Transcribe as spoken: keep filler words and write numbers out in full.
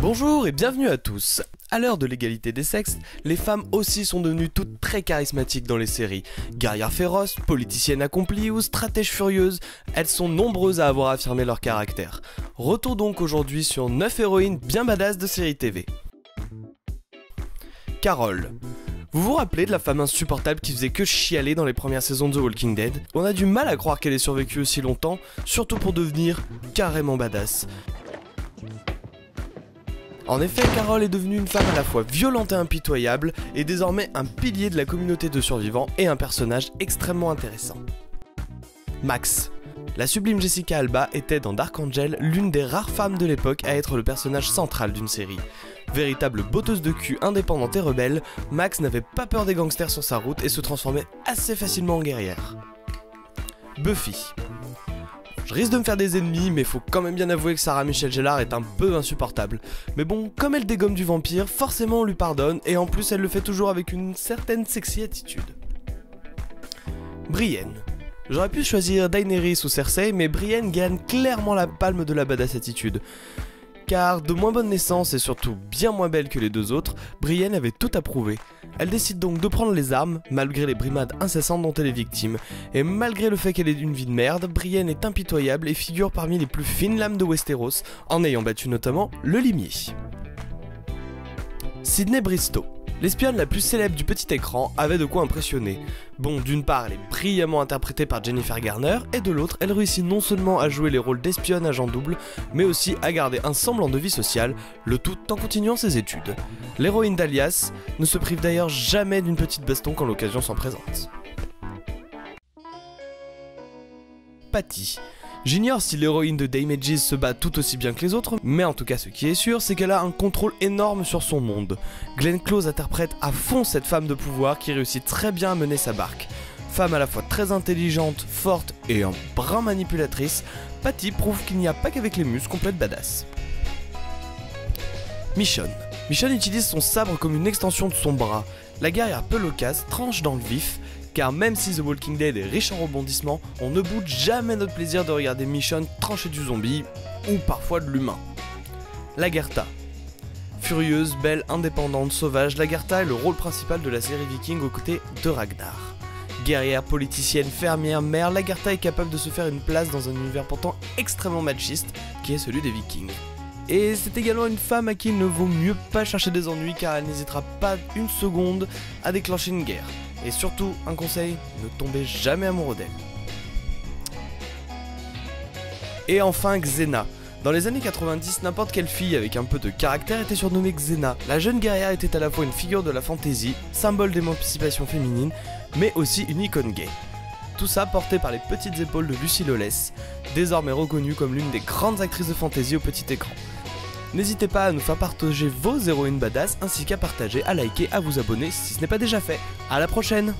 Bonjour et bienvenue à tous. À l'heure de l'égalité des sexes, les femmes aussi sont devenues toutes très charismatiques dans les séries. Guerrières féroces, politiciennes accomplies ou stratèges furieuses, elles sont nombreuses à avoir affirmé leur caractère. Retour donc aujourd'hui sur neuf héroïnes bien badass de séries T V. Carole. Vous vous rappelez de la femme insupportable qui faisait que chialer dans les premières saisons de The Walking Dead? On a du mal à croire qu'elle ait survécu aussi longtemps, surtout pour devenir carrément badass. En effet, Carole est devenue une femme à la fois violente et impitoyable, et désormais un pilier de la communauté de survivants et un personnage extrêmement intéressant. Max. La sublime Jessica Alba était dans Dark Angel l'une des rares femmes de l'époque à être le personnage central d'une série. Véritable botteuse de cul indépendante et rebelle, Max n'avait pas peur des gangsters sur sa route et se transformait assez facilement en guerrière. Buffy. Je risque de me faire des ennemis, mais faut quand même bien avouer que Sarah Michelle Gellar est un peu insupportable. Mais bon, comme elle dégomme du vampire, forcément on lui pardonne, et en plus elle le fait toujours avec une certaine sexy attitude. Brienne. J'aurais pu choisir Daenerys ou Cersei, mais Brienne gagne clairement la palme de la badass attitude. Car de moins bonne naissance et surtout bien moins belle que les deux autres, Brienne avait tout approuvé. Elle décide donc de prendre les armes, malgré les brimades incessantes dont elle est victime. Et malgré le fait qu'elle ait une vie de merde, Brienne est impitoyable et figure parmi les plus fines lames de Westeros, en ayant battu notamment le limier. Sydney Bristow. L'espionne la plus célèbre du petit écran avait de quoi impressionner. Bon, d'une part, elle est brillamment interprétée par Jennifer Garner, et de l'autre, elle réussit non seulement à jouer les rôles d'espionne agent double, mais aussi à garder un semblant de vie sociale, le tout en continuant ses études. L'héroïne d'Alias ne se prive d'ailleurs jamais d'une petite baston quand l'occasion s'en présente. Patty. J'ignore si l'héroïne de Damages se bat tout aussi bien que les autres, mais en tout cas ce qui est sûr, c'est qu'elle a un contrôle énorme sur son monde. Glenn Close interprète à fond cette femme de pouvoir qui réussit très bien à mener sa barque. Femme à la fois très intelligente, forte et un brin manipulatrice, Patty prouve qu'il n'y a pas qu'avec les muscles qu'on peut être badass. Michonne. Michonne utilise son sabre comme une extension de son bras. La guerrière peu loquace tranche dans le vif, car même si The Walking Dead est riche en rebondissements, on ne boude jamais notre plaisir de regarder Michonne trancher du zombie, ou parfois de l'humain. Lagertha. Furieuse, belle, indépendante, sauvage, Lagertha est le rôle principal de la série Viking aux côtés de Ragnar. Guerrière, politicienne, fermière, mère, Lagertha est capable de se faire une place dans un univers pourtant extrêmement machiste, qui est celui des Vikings. Et c'est également une femme à qui il ne vaut mieux pas chercher des ennuis, car elle n'hésitera pas une seconde à déclencher une guerre. Et surtout, un conseil, ne tombez jamais amoureux d'elle. Et enfin Xena. Dans les années quatre-vingt-dix, n'importe quelle fille avec un peu de caractère était surnommée Xena. La jeune guerrière était à la fois une figure de la fantaisie, symbole d'émancipation féminine, mais aussi une icône gay. Tout ça porté par les petites épaules de Lucy Lawless, désormais reconnue comme l'une des grandes actrices de fantaisie au petit écran. N'hésitez pas à nous faire partager vos héroïnes badass ainsi qu'à partager, à liker, à vous abonner si ce n'est pas déjà fait. À la prochaine!